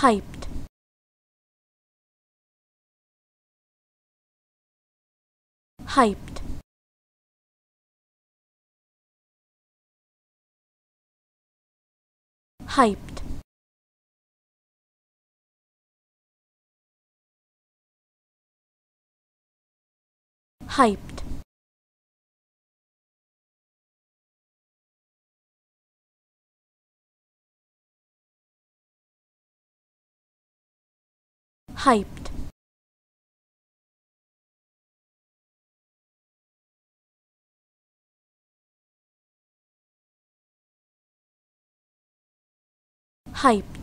hyped. Hyped. Hyped. Hyped. Hyped. Hyped.